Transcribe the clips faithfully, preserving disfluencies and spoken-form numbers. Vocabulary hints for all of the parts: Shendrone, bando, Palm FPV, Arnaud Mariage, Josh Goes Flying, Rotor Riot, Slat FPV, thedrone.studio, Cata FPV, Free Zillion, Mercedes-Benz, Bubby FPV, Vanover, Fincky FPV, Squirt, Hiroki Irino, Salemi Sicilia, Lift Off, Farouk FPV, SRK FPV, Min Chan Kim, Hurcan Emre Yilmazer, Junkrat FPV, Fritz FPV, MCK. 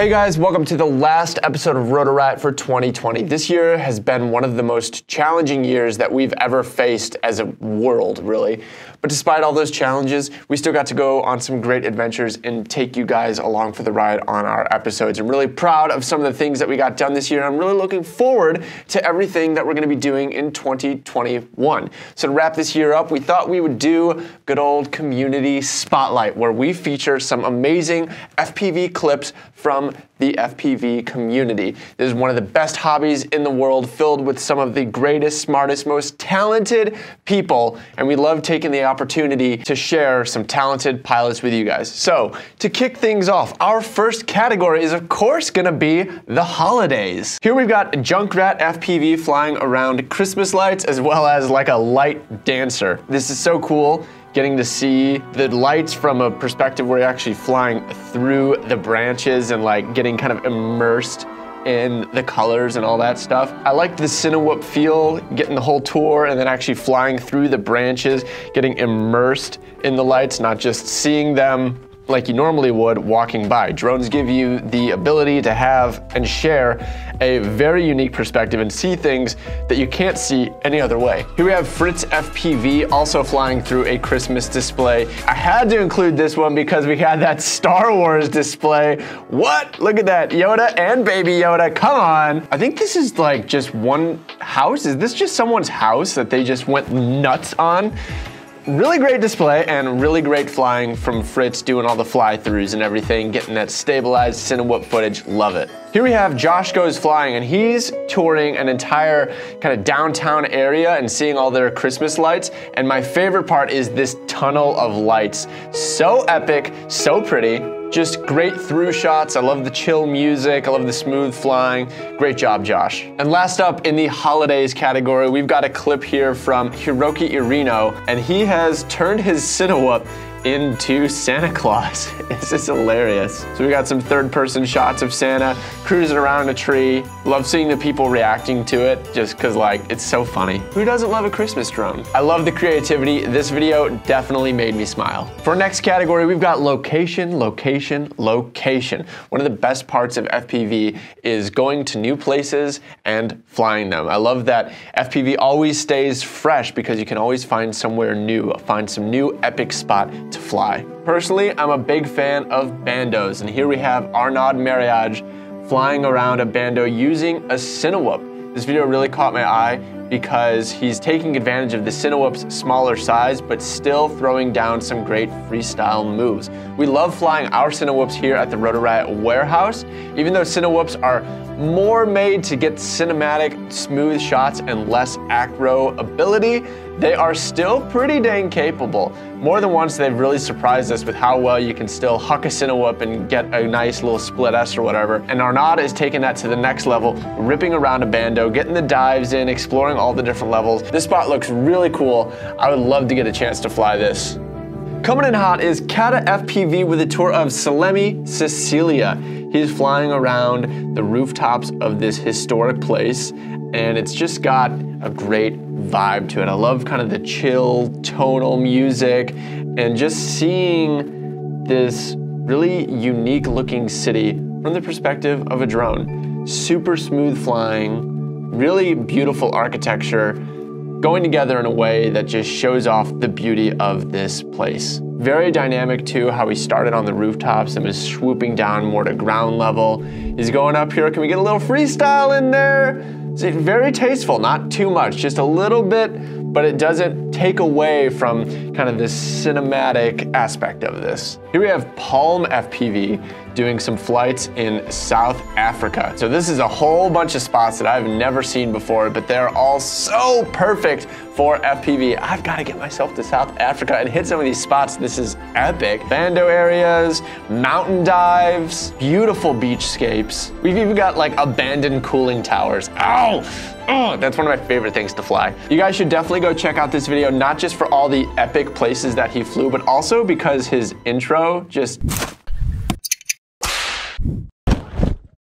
Hey guys, welcome to the last episode of Rotor Riot for twenty twenty. This year has been one of the most challenging years that we've ever faced as a world, really. But despite all those challenges, we still got to go on some great adventures and take you guys along for the ride on our episodes. I'm really proud of some of the things that we got done this year, and I'm really looking forward to everything that we're gonna be doing in twenty twenty-one. So to wrap this year up, we thought we would do good old community spotlight, where we feature some amazing F P V clips from the F P V community. This is one of the best hobbies in the world, filled with some of the greatest, smartest, most talented people, and we love taking the opportunity to share some talented pilots with you guys. So, to kick things off, our first category is of course gonna be the holidays. Here we've got Junkrat F P V flying around Christmas lights, as well as like a light dancer. This is so cool, getting to see the lights from a perspective where you're actually flying through the branches and like getting kind of immersed in the colors and all that stuff. I liked the Cinewhoop feel, getting the whole tour and then actually flying through the branches, getting immersed in the lights, not just seeing them like you normally would walking by. Drones give you the ability to have and share a very unique perspective and see things that you can't see any other way. Here we have Fritz F P V also flying through a Christmas display. I had to include this one because we had that Star Wars display. What? Look at that, Yoda and baby Yoda, come on. I think this is like just one house. Is this just someone's house that they just went nuts on? Really great display and really great flying from Fritz, doing all the fly-throughs and everything, getting that stabilized Cinewhoop footage, love it. Here we have Josh Goes Flying, and he's touring an entire kind of downtown area and seeing all their Christmas lights, and my favorite part is this tunnel of lights. So epic, so pretty, just great through shots. I love the chill music, I love the smooth flying. Great job, Josh. And last up in the holidays category, we've got a clip here from Hiroki Irino, and he has turned his Cinewhoop into Santa Claus. This is hilarious. So we got some third person shots of Santa cruising around a tree. Love seeing the people reacting to it, just cause like, it's so funny. Who doesn't love a Christmas drone? I love the creativity. This video definitely made me smile. For our next category, we've got location, location, location. One of the best parts of F P V is going to new places and flying them. I love that F P V always stays fresh because you can always find somewhere new, find some new epic spot to fly. Personally, I'm a big fan of bandos, and here we have Arnaud Mariage flying around a bando using a Cinewhoop. This video really caught my eye because he's taking advantage of the Cinewhoop's smaller size, but still throwing down some great freestyle moves. We love flying our Cinewhoops here at the Rotor Riot warehouse. Even though Cinewhoops are more made to get cinematic, smooth shots and less acro ability, they are still pretty dang capable. More than once, they've really surprised us with how well you can still huck a Cinewhoop and get a nice little split S or whatever. And Arnaud is taking that to the next level, ripping around a bando, getting the dives in, exploring all the different levels. This spot looks really cool. I would love to get a chance to fly this. Coming in hot is Cata F P V with a tour of Salemi Sicilia. He's flying around the rooftops of this historic place, and it's just got a great vibe to it. I love kind of the chill, tonal music, and just seeing this really unique looking city from the perspective of a drone. Super smooth flying, really beautiful architecture, going together in a way that just shows off the beauty of this place. Very dynamic too, how he started on the rooftops and was swooping down more to ground level. He's going up here, can we get a little freestyle in there? It's very tasteful, not too much, just a little bit, but it doesn't take away from kind of this cinematic aspect of this. Here we have Palm F P V doing some flights in South Africa. So this is a whole bunch of spots that I've never seen before, but they're all so perfect for F P V. I've gotta get myself to South Africa and hit some of these spots. This is epic. Bando areas, mountain dives, beautiful beachscapes. We've even got like abandoned cooling towers. Ow! Oh, that's one of my favorite things to fly. You guys should definitely go check out this video, not just for all the epic places that he flew, but also because his intro just,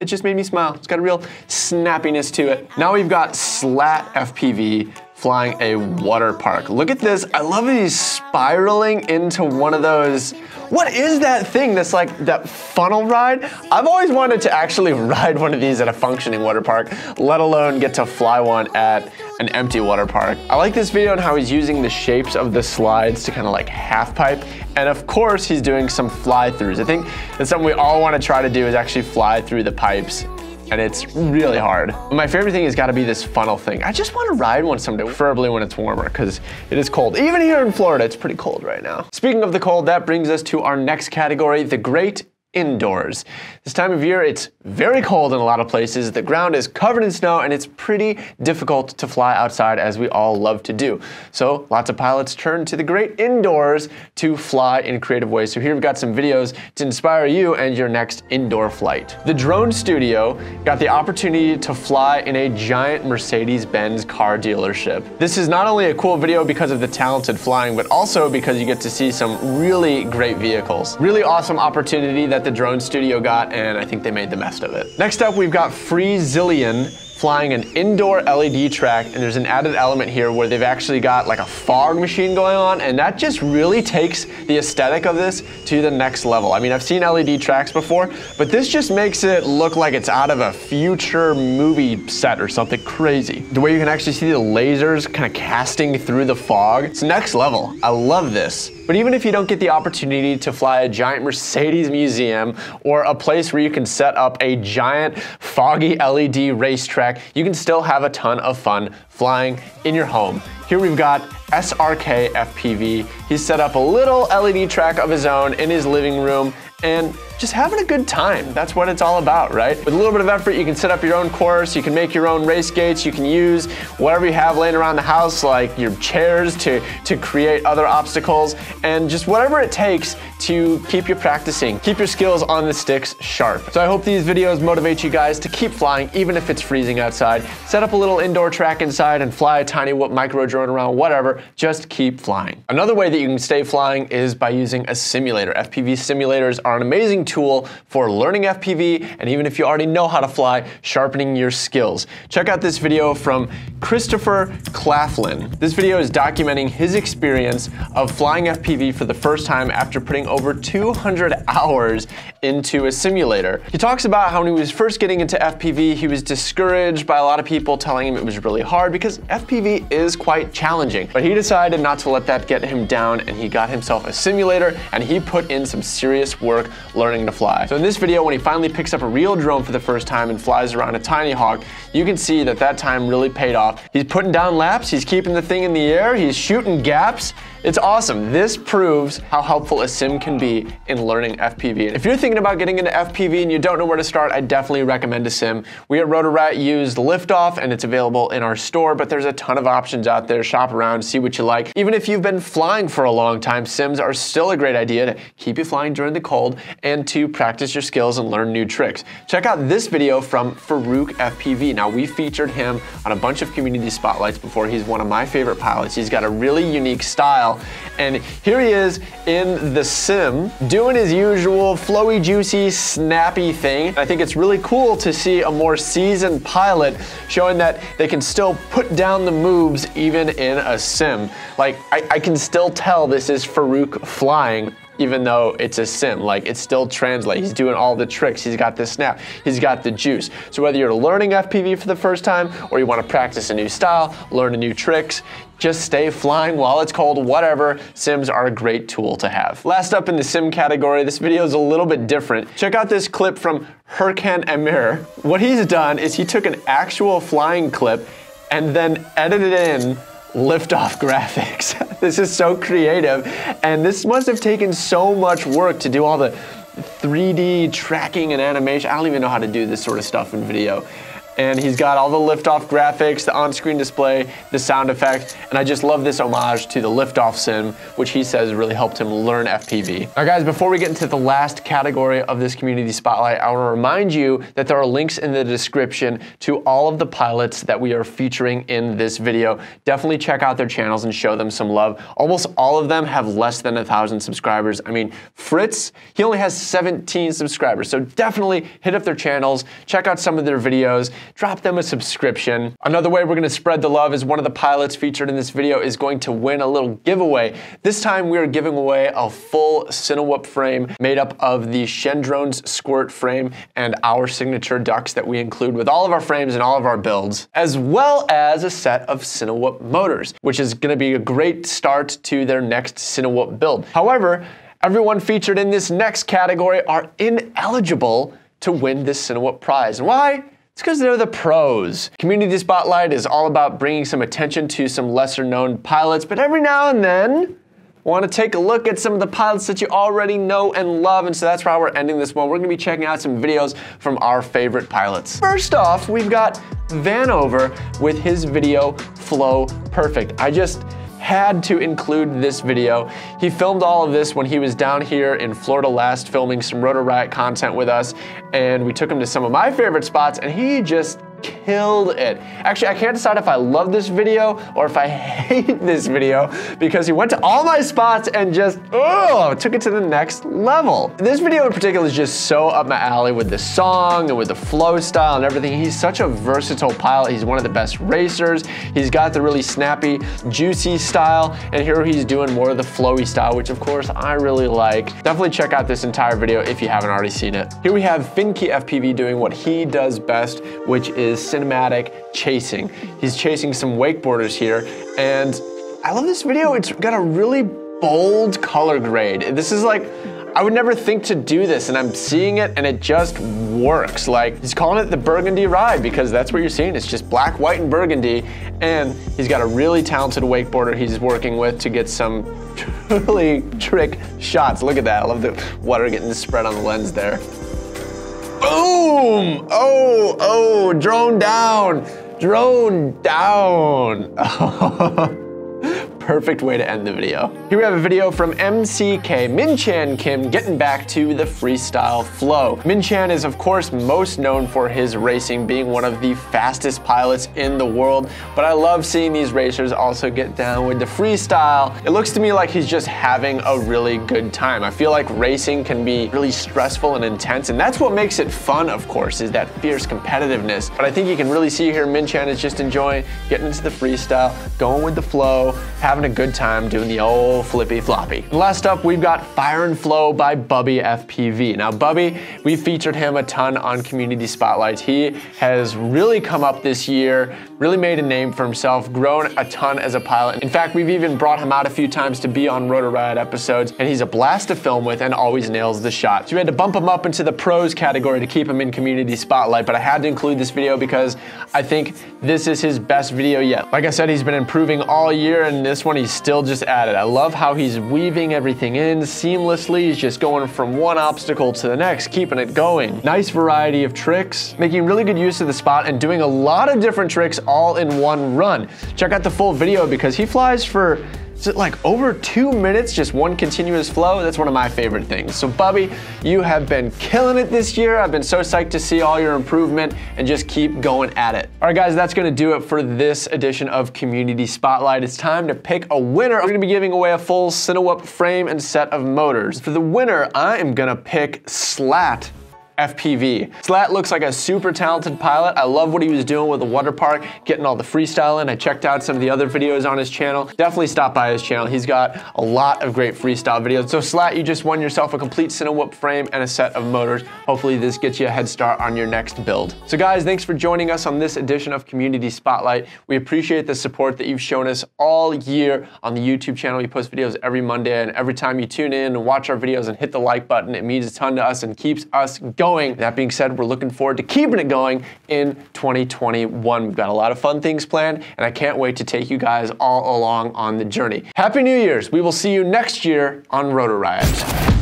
it just made me smile. It's got a real snappiness to it. Now we've got Slat F P V flying a water park. Look at this. I love that he's spiraling into one of those. What is that thing that's like that funnel ride? I've always wanted to actually ride one of these at a functioning water park, let alone get to fly one at an empty water park. I like this video and how he's using the shapes of the slides to kind of like half pipe. And of course, he's doing some fly throughs. I think that's something we all want to try to do is actually fly through the pipes. And it's really hard. My favorite thing has got to be this funnel thing. I just want to ride one someday, preferably when it's warmer, because it is cold. Even here in Florida, it's pretty cold right now. Speaking of the cold, that brings us to our next category, the great indoors. This time of year, it's very cold in a lot of places. The ground is covered in snow, and it's pretty difficult to fly outside, as we all love to do. So lots of pilots turn to the great indoors to fly in creative ways. So here we've got some videos to inspire you and your next indoor flight. The Drone Studio got the opportunity to fly in a giant Mercedes-Benz car dealership. This is not only a cool video because of the talented flying, but also because you get to see some really great vehicles. Really awesome opportunity that the Drone Studio got, and I think they made the best of it. Next up, we've got Free Zillion flying an indoor L E D track, and there's an added element here where they've actually got like a fog machine going on, and that just really takes the aesthetic of this to the next level. I mean, I've seen L E D tracks before, but this just makes it look like it's out of a future movie set or something crazy. The way you can actually see the lasers kind of casting through the fog, it's next level. I love this. But even if you don't get the opportunity to fly a giant Mercedes museum or a place where you can set up a giant foggy L E D racetrack, you can still have a ton of fun flying in your home. Here we've got S R K F P V. He's set up a little L E D track of his own in his living room and just having a good time. That's what it's all about, right? With a little bit of effort, you can set up your own course, you can make your own race gates, you can use whatever you have laying around the house, like your chairs to, to create other obstacles, and just whatever it takes to keep you practicing, keep your skills on the sticks sharp. So I hope these videos motivate you guys to keep flying, even if it's freezing outside. Set up a little indoor track inside and fly a Cinewhoop micro drone around, whatever, just keep flying. Another way that you can stay flying is by using a simulator. F P V simulators are an amazing tool for learning F P V, and even if you already know how to fly, sharpening your skills. Check out this video from Christopher Claflin. This video is documenting his experience of flying F P V for the first time after putting over two hundred hours into a simulator. He talks about how when he was first getting into F P V, he was discouraged by a lot of people telling him it was really hard because F P V is quite challenging, but he decided not to let that get him down, and he got himself a simulator and he put in some serious work learning to fly. So in this video, when he finally picks up a real drone for the first time and flies around a tiny hawk, you can see that that time really paid off. He's putting down laps, he's keeping the thing in the air, he's shooting gaps. It's awesome. This proves how helpful a sim can be in learning F P V. If you're thinking about getting into F P V and you don't know where to start, I definitely recommend a sim. We at Rotor Riot used Lift Off, and it's available in our store, but there's a ton of options out there. Shop around, see what you like. Even if you've been flying for a long time, sims are still a great idea to keep you flying during the cold and to practice your skills and learn new tricks. Check out this video from Farouk F P V. Now, we featured him on a bunch of community spotlights before. He's one of my favorite pilots. He's got a really unique style. And here he is in the sim doing his usual flowy, juicy, snappy thing. I think it's really cool to see a more seasoned pilot showing that they can still put down the moves even in a sim. Like, I, I can still tell this is Farouk flying, even though it's a sim, like it still translates. He's doing all the tricks. He's got the snap, he's got the juice. So whether you're learning F P V for the first time or you want to practice a new style, learn new tricks, just stay flying while it's cold, whatever. Sims are a great tool to have. Last up in the sim category, this video is a little bit different. Check out this clip from Hurcan Emre. What he's done is he took an actual flying clip and then edited in Lift-off graphics. This is so creative, and this must have taken so much work to do all the three D tracking and animation. I don't even know how to do this sort of stuff in video. And he's got all the lift-off graphics, the on-screen display, the sound effects, and I just love this homage to the lift-off sim, which he says really helped him learn F P V. All right, guys, before we get into the last category of this community spotlight, I wanna remind you that there are links in the description to all of the pilots that we are featuring in this video. Definitely check out their channels and show them some love. Almost all of them have less than a thousand subscribers. I mean, Fritz, he only has seventeen subscribers, so definitely hit up their channels, check out some of their videos, drop them a subscription. Another way we're gonna spread the love is one of the pilots featured in this video is going to win a little giveaway. This time we are giving away a full Cinewhoop frame made up of the Shendrone's Squirt frame and our signature ducks that we include with all of our frames and all of our builds, as well as a set of Cinewhoop motors, which is gonna be a great start to their next Cinewhoop build. However, everyone featured in this next category are ineligible to win this Cinewhoop prize. Why? It's because they're the pros. Community Spotlight is all about bringing some attention to some lesser known pilots, but every now and then, want to take a look at some of the pilots that you already know and love, and so that's why we're ending this one. We're going to be checking out some videos from our favorite pilots. First off, we've got Vanover with his video, Flow Perfect. I just had to include this video. He filmed all of this when he was down here in Florida last, filming some Rotor Riot content with us, and we took him to some of my favorite spots, and he just killed it. Actually, I can't decide if I love this video or if I hate this video because he went to all my spots and just, oh, took it to the next level. This video in particular is just so up my alley with the song and with the flow style and everything. He's such a versatile pilot. He's one of the best racers. He's got the really snappy, juicy style, and here he's doing more of the flowy style, which of course I really like. Definitely check out this entire video if you haven't already seen it. Here we have Fincky F P V doing what he does best, which is cinematic chasing. He's chasing some wakeboarders here, and I love this video. It's got a really bold color grade. This is like, I would never think to do this, and I'm seeing it, and it just works. Like, he's calling it the burgundy ride because that's what you're seeing. It's just black, white, and burgundy, and he's got a really talented wakeboarder he's working with to get some truly trick shots. Look at that. I love the water getting spread on the lens there. Boom! Oh, oh, drone down, drone down. Perfect way to end the video. Here we have a video from M C K, Min Chan Kim, getting back to the freestyle flow. Min Chan is of course most known for his racing, being one of the fastest pilots in the world, but I love seeing these racers also get down with the freestyle. It looks to me like he's just having a really good time. I feel like racing can be really stressful and intense, and that's what makes it fun, of course, is that fierce competitiveness. But I think you can really see here Min Chan is just enjoying getting into the freestyle, going with the flow, having having a good time doing the old flippy floppy. And last up, we've got Fire and Flow by Bubby F P V. Now Bubby, we featured him a ton on Community Spotlight. He has really come up this year, really made a name for himself, grown a ton as a pilot. In fact, we've even brought him out a few times to be on Rotor Riot episodes, and he's a blast to film with and always nails the shot. So we had to bump him up into the pros category to keep him in Community Spotlight, but I had to include this video because I think this is his best video yet. Like I said, he's been improving all year, and this one he's still just at it. I love how he's weaving everything in seamlessly. He's just going from one obstacle to the next, keeping it going. Nice variety of tricks, making really good use of the spot and doing a lot of different tricks all in one run. Check out the full video because he flies for, is it like over two minutes, just one continuous flow? That's one of my favorite things. So Bubby, you have been killing it this year. I've been so psyched to see all your improvement, and just keep going at it. All right guys, that's gonna do it for this edition of Community Spotlight. It's time to pick a winner. We're gonna be giving away a full Cinewhoop frame and set of motors. For the winner, I am gonna pick Slat F P V. Slat looks like a super talented pilot. I love what he was doing with the water park, getting all the freestyle in. I checked out some of the other videos on his channel. Definitely stop by his channel. He's got a lot of great freestyle videos. So Slat, you just won yourself a complete Cinewhoop frame and a set of motors. Hopefully this gets you a head start on your next build. So guys, thanks for joining us on this edition of Community Spotlight. We appreciate the support that you've shown us all year on the YouTube channel. We post videos every Monday, and every time you tune in and watch our videos and hit the like button, it means a ton to us and keeps us going. Going. That being said, we're looking forward to keeping it going in twenty twenty-one. We've got a lot of fun things planned, and I can't wait to take you guys all along on the journey. Happy New Year's. We will see you next year on Rotor Riot.